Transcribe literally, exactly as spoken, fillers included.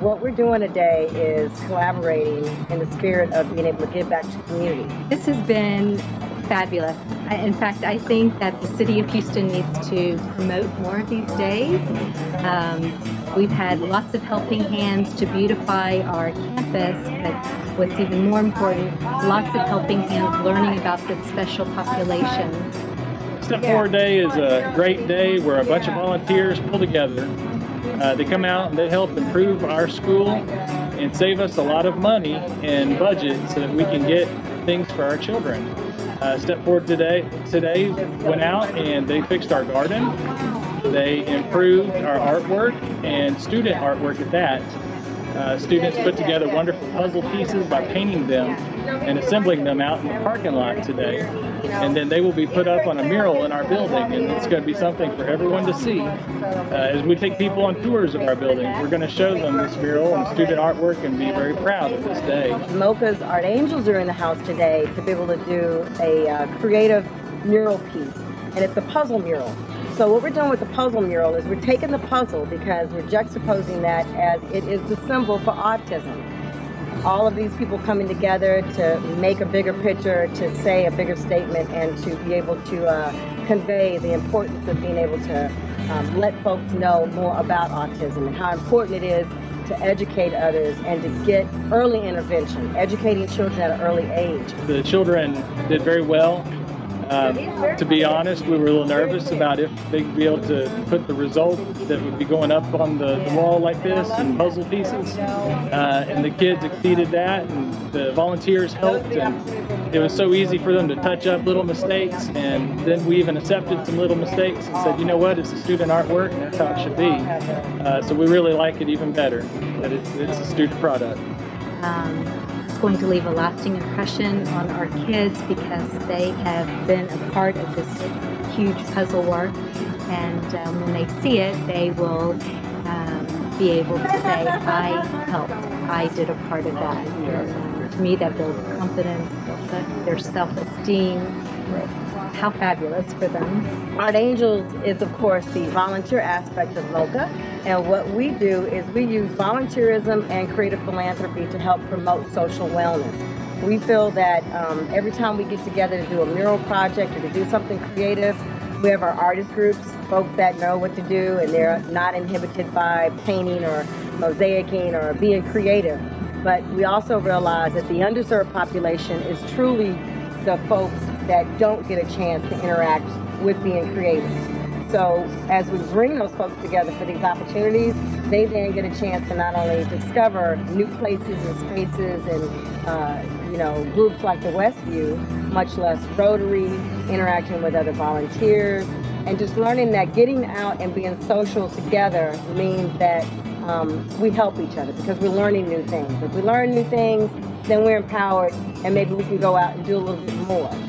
What we're doing today is collaborating in the spirit of being able to give back to the community. This has been fabulous. In fact, I think that the City of Houston needs to promote more of these days. Um, we've had lots of helping hands to beautify our campus, but what's even more important, lots of helping hands learning about this special population. Step Forward Day is a great day where a bunch of volunteers pull together. Uh, they come out and they help improve our school and save us a lot of money and budget so that we can get things for our children. Uh, Step Forward today, today went out and they fixed our garden, they improved our artwork and student artwork at that. Uh, students put together wonderful puzzle pieces by painting them and assembling them out in the parking lot today. And then they will be put up on a mural in our building, and it's going to be something for everyone to see. Uh, as we take people on tours of our building, we're going to show them this mural and student artwork and be very proud of this day. MoCA's Art Angels are in the house today to be able to do a uh, creative mural piece, and it's a puzzle mural. So what we're doing with the puzzle mural is we're taking the puzzle because we're juxtaposing that as it is the symbol for autism. All of these people coming together to make a bigger picture, to say a bigger statement, and to be able to uh, convey the importance of being able to um, let folks know more about autism and how important it is to educate others and to get early intervention, educating children at an early age. The children did very well. Um, to be honest, we were a little nervous about if they'd be able to put the result that would be going up on the, the wall like this and puzzle pieces. Uh, and the kids exceeded that, and the volunteers helped, and it was so easy for them to touch up little mistakes. And then we even accepted some little mistakes and said, you know what, it's a student artwork, and that's how it should be. Uh, so we really like it even better, that it's, it's a student product. Um. Going to leave a lasting impression on our kids because they have been a part of this huge puzzle work, and um, when they see it they will um, be able to say, I helped, I did a part of that. And, um, to me that builds confidence, their self-esteem. How fabulous for them. Art Angels is of course the volunteer aspect of MoCA, and what we do is we use volunteerism and creative philanthropy to help promote social wellness. We feel that um, every time we get together to do a mural project or to do something creative, we have our artist groups, folks that know what to do and they're not inhibited by painting or mosaicing or being creative. But we also realize that the underserved population is truly the folks that don't get a chance to interact with being creative. So as we bring those folks together for these opportunities, they then get a chance to not only discover new places and spaces and uh, you know, groups like the Westview, much less Rotary, interacting with other volunteers, and just learning that getting out and being social together means that um, we help each other because we're learning new things. If we learn new things, then we're empowered and maybe we can go out and do a little bit more.